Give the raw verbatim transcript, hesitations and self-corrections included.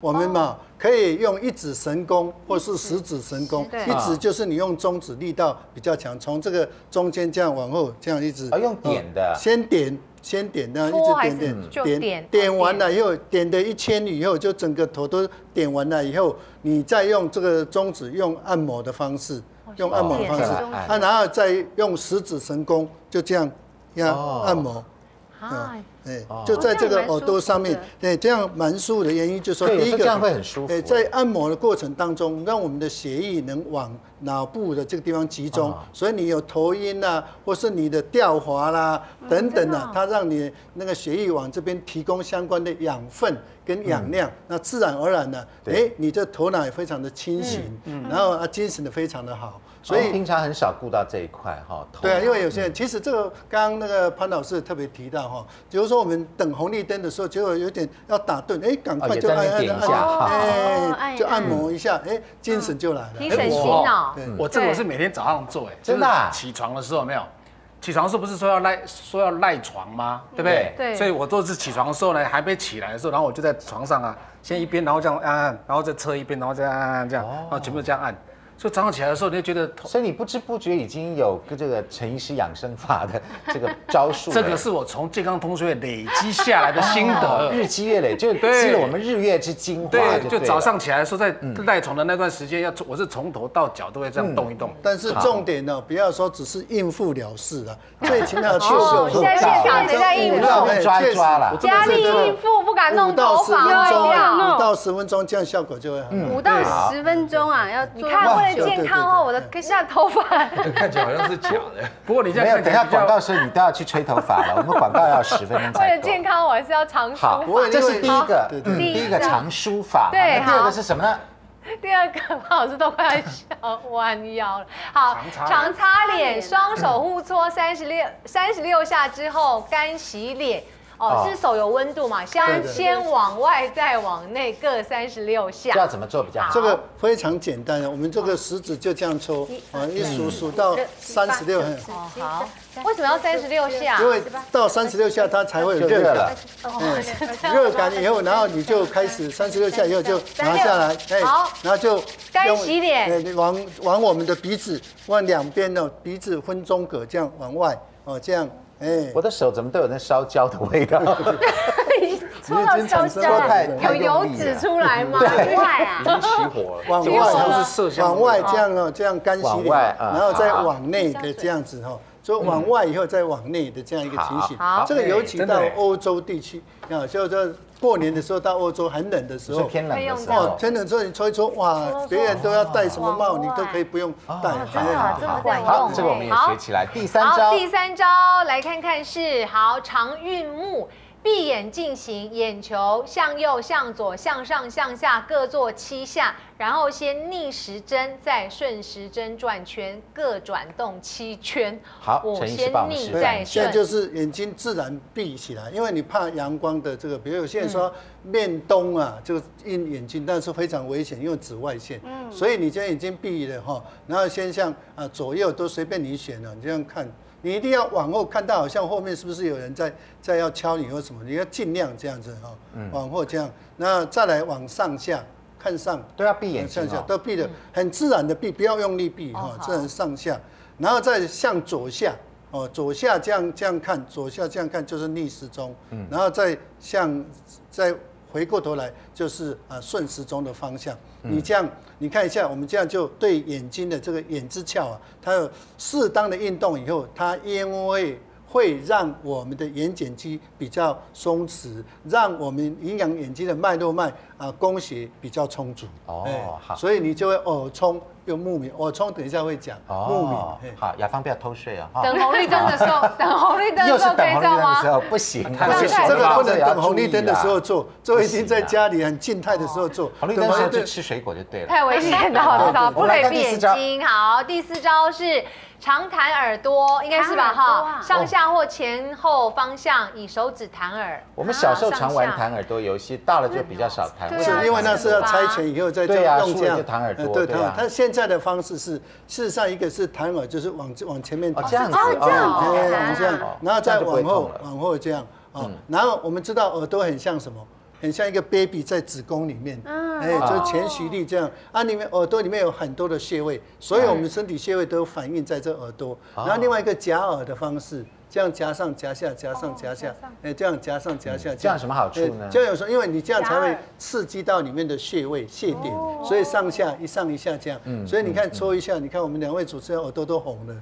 我们嘛，可以用一指神功，或是十指神功。一指就是你用中指力道比较强，从这个中间这样往后，这样一直。哦，用点的。先点，先点，那一直点点点。点完了以后，点的一圈以后，就整个头都点完了以后，你再用这个中指用按摩的方式，用按摩的方式，啊，然后再用十指神功，就这样，要按摩。 啊，哎，就在这个耳朵上面，对，这样蛮舒服的原因就是说，第一个，这样会很舒服。哎，在按摩的过程当中，让我们的血液能往脑部的这个地方集中，所以你有头晕啦，或是你的掉滑啦等等啊，它让你那个血液往这边提供相关的养分跟养量，那自然而然呢，哎，你这头脑也非常的清醒，然后啊，精神的非常的好。 所以平常很少顾到这一块哈。对啊，因为有些人其实这个刚刚那个潘老师特别提到哈，比如说我们等红绿灯的时候，结果有点要打盹，哎，赶快就按按按，哎，就按摩一下，哎，精神就来了。提神醒脑。我这我是每天早上做，哎，真的。起床的时候没有，起床的时候不是说要赖说要赖床吗？对不对？对。所以我做是起床的时候呢，还没起来的时候，然后我就在床上啊，先一边，然后这样按按，然后再侧一边，然后再按按这样，然后全部这样按。 所以早上起来的时候，你就觉得，所以你不知不觉已经有跟这个陈医师养生法的这个招数。这个是我从健康同学累积下来的心得，日积月累就积了我们日月之精华。对，就早上起来的时候，在赖床的那段时间，要我是从头到脚都会这样动一动。但是重点呢，不要说只是应付了事了，最起码确实。现在现场谁在应付？抓抓了，压力应付不敢弄头发，五到十分钟这样效果就会很好。五到十分钟啊，要你看。 健康哦，我的现在头发看起来好像是假的。不过你这样没有，等一下广告时你都要去吹头发了。我们广告要十分钟。为了健康，我还是要常梳发。这是第一个，第一个常梳发。对，第二个是什么呢？第二个潘老师都快要笑弯腰了。好，常擦脸，双手互搓三十六三十六下之后，干洗脸。 哦，是手有温度嘛？先先往外，再往内，各三十六下。要怎么做比较好？这个非常简单的，我们这个食指就这样抽，啊，一数数到三十六。哦，好。为什么要三十六下？因为到三十六下它才会有热感。嗯，热感以后，然后你就开始三十六下以后就拿下来，哎，然后就干洗脸，往往我们的鼻子往两边的鼻子分中隔这样往外，哦，这样。 哎，我的手怎么都有那烧焦的味道？抽到烧焦，有油脂出来吗？对，已经起火了。往外，往外这样哦，这样干洗脸，然后再往内的这样子哈，所以往外以后再往内的这样一个情形。这个尤其到欧洲地区啊，就是说过年的时候到欧洲很冷的时候，偏冷的时候，偏冷的时候你吹一吹，哇，别人都要戴什么帽，你都可以不用戴。好，这个我们也学起来。第三招，第三招。 来看看是好常运目，闭眼进行，眼球向右、向左、向上、向下各做七下，然后先逆时针，再顺时针转圈，各转动七圈。好，我先逆再顺。现在就是眼睛自然闭起来，因为你怕阳光的这个，比如有些人说面东啊，就映眼睛，但是非常危险，因为紫外线。嗯，所以你现在眼睛闭了哈，然后先向啊左右都随便你选了，你这样看。 你一定要往后看到，好像后面是不是有人在在要敲你或什么？你要尽量这样子哈、喔，往后这样，那再来往上下看上，都要闭眼睛、喔，都闭的很自然的闭，不要用力闭哈，自然上下，然后再向左下哦、喔，左下这样这样看，左下这样看就是逆时钟，然后再向再回过头来就是啊顺时钟的方向。你这样你看一下，我们这样就对眼睛的这个眼之窍啊，它有适当的运动以后，它因为会让我们的眼睑肌比较松弛，让我们营养眼睛的脉络脉啊供血比较充足。哦，好，所以你就会耳聪又目明。耳聪等一下会讲目明。好，雅芳不要偷睡啊。等红绿灯的时候，等红绿灯的时候可以照吗？不行，这个不能等红绿灯的时候做，做一定在家里很静态的时候做。红绿灯的时候就吃水果就对了。太危险了，不可以闭眼睛。好，第四招是。 常弹耳朵，应该是吧？哈，上下或前后方向，以手指弹耳。我们小时候常玩弹耳朵游戏，大了就比较少弹。是因为那是要猜拳以后再用这样弹耳朵。对对，他现在的方式是，事实上一个是弹耳，就是往往前面弹，这样子，这样，这样，然后再往后，往后这样啊。然后我们知道耳朵很像什么？很像一个 baby 在子宫里面，哎、啊，就前蓄力这样啊，里面耳朵里面有很多的穴位，所以我们身体穴位都有反应在这耳朵。然后另外一个夹耳的方式，这样夹上夹下夹上夹下，哎，这样夹上夹下，这样什么好处呢？就有时候因为你这样才会刺激到里面的穴位穴点，所以上下一上一下这样，所以你看搓一下，你看我们两位主持人耳朵都红了。